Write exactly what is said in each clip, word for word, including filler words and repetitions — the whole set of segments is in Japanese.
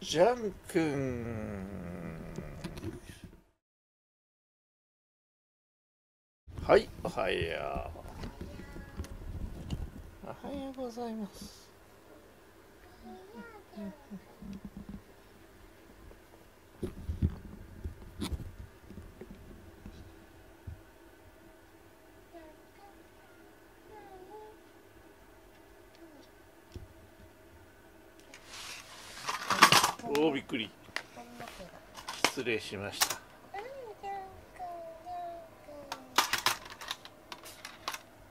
ジャン君。はい、おはよう。おはようございます。おー、びっくり。失礼しました。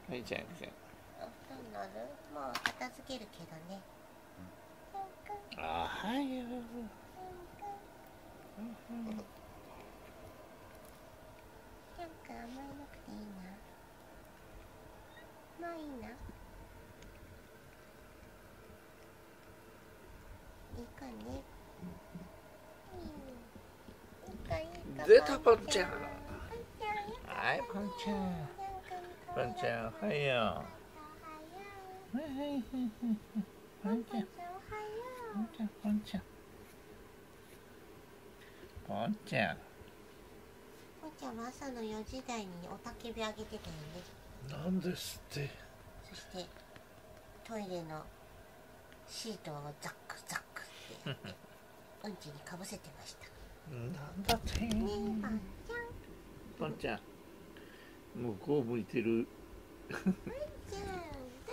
はい、じゃんけん。もう片付けるけどね。うん、あー、はいよー。うんうん。なんか甘えなくていいな。もういいな。いいかね。出たポンちゃん。はいポンちゃん。ポンちゃんおはよう。はいはいはいポンちゃん。ポンちゃんポンちゃん。ポンちゃん。ポンちゃんは朝のよじ台におたけびあげてたよね。なんですって。そしてトイレのシートをザックザックってうんちにかぶせてました。なんだってねえ、ぽんちゃん向こう向いてる。ぽんちゃん、どう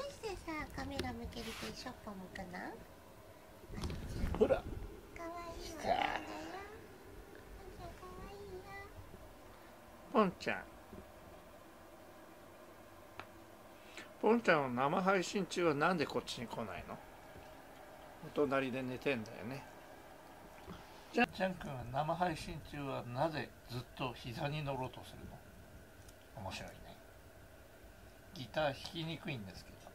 してさカメラ向けると一緒っぽ向くな。ほらかわいいわ。ぽんちゃんぽんちゃんの生配信中はなんでこっちに来ないの？お隣で寝てんだよね。ジャン君は生配信中はなぜずっと膝に乗ろうとするの？面白いね。ギター弾きにくいんですけど。